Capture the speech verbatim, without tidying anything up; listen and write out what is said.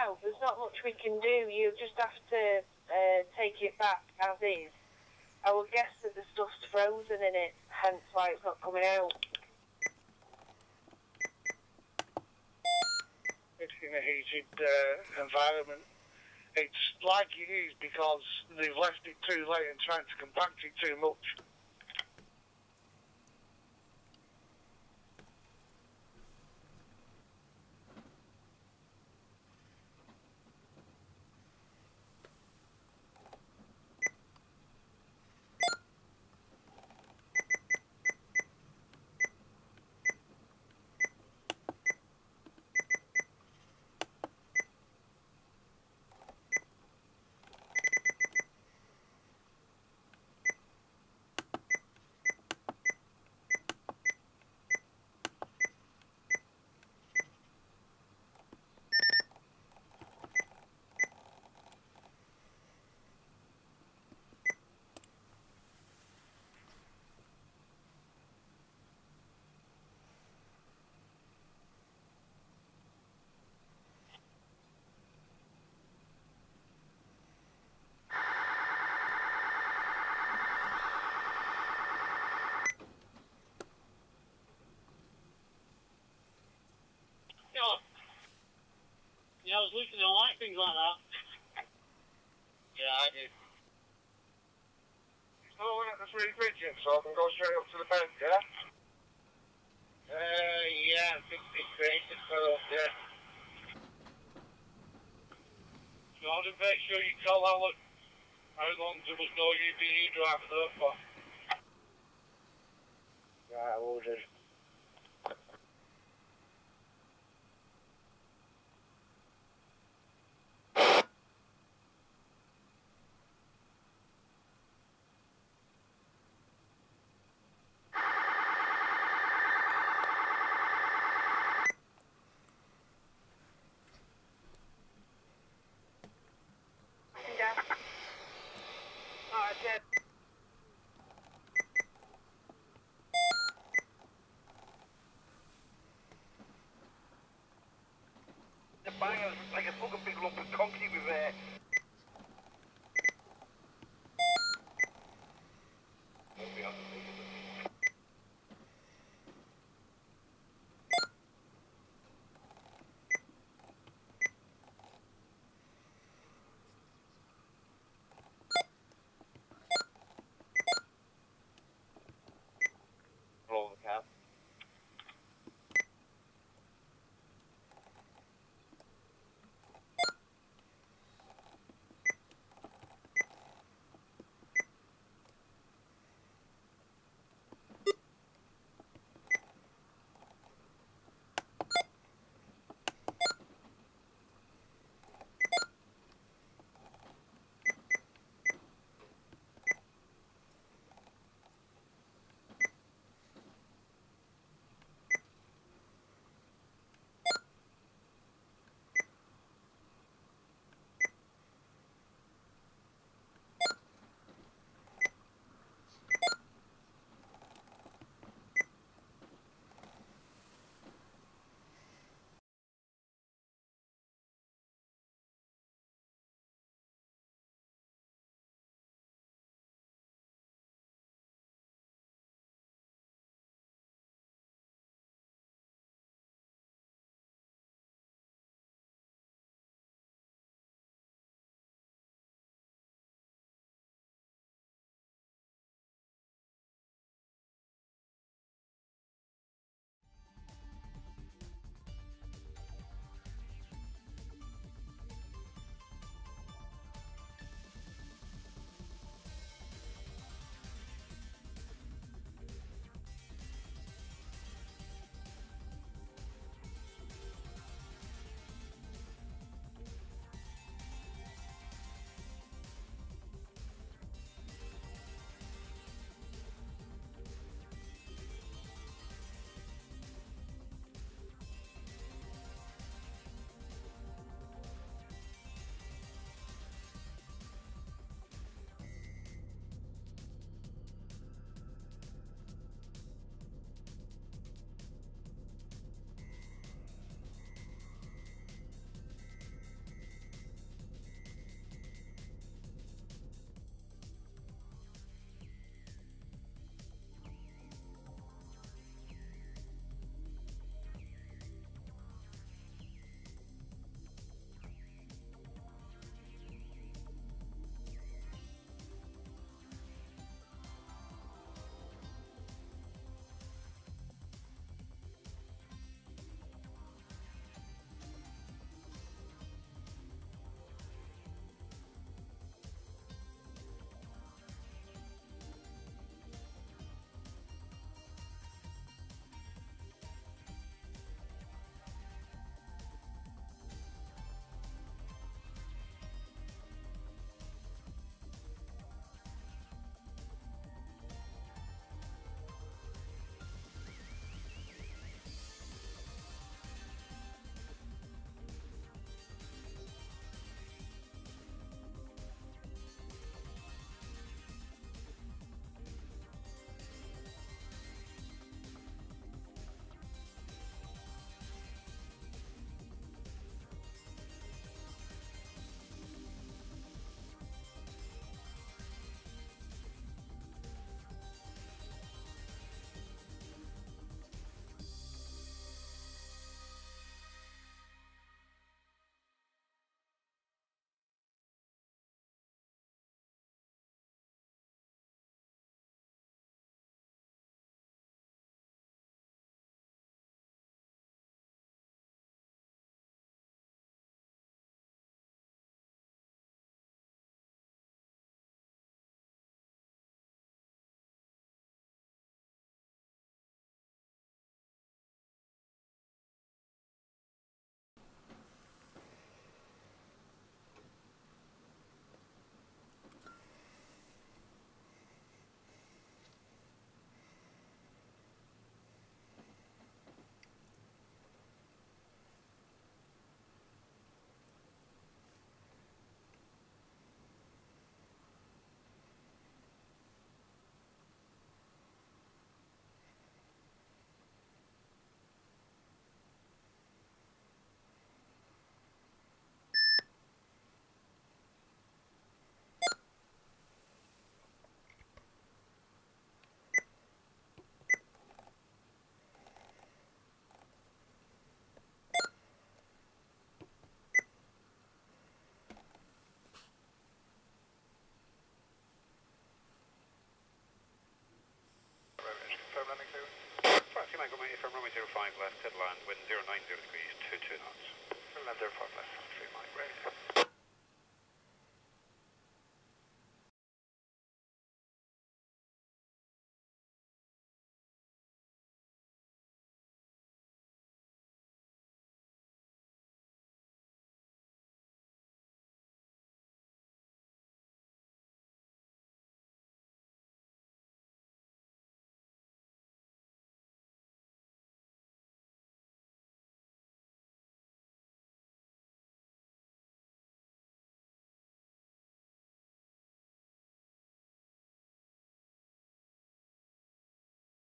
now, there's not much we can do. You just have to uh, take it back as is. I would guess that the stuff's frozen in it, hence why it's not coming out. It's in a heated uh, environment. It's like it is because they've left it too late and trying to compact it too much. I was looking, I don't like things like that. Yeah, I do. It's blowing at the three pigeons, so I can go straight up to the bank, yeah? Uh, yeah, I'm fixing it for up, yeah. You ought to make sure you tell Alec how long you must know you've been here driving up for. Right, I will do. Bangers, it's like a fucking big lump of concrete with there. Tango Mike F M, runway zero five left, headland wind zero nine zero degrees, two two knots. Left zero five left, three Mike, ready.